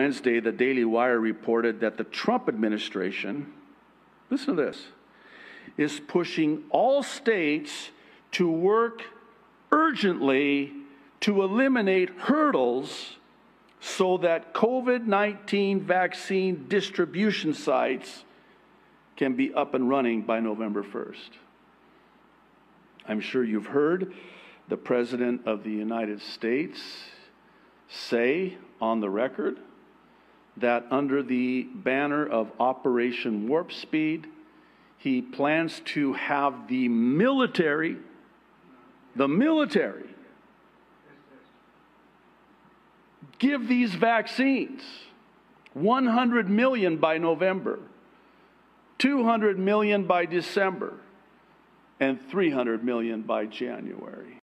Wednesday, the Daily Wire reported that the Trump administration, listen to this, is pushing all states to work urgently to eliminate hurdles so that COVID-19 vaccine distribution sites can be up and running by November 1st. I'm sure you've heard the President of the United States say on the record that under the banner of Operation Warp Speed, he plans to have the military give these vaccines, 100 million by November, 200 million by December, and 300 million by January.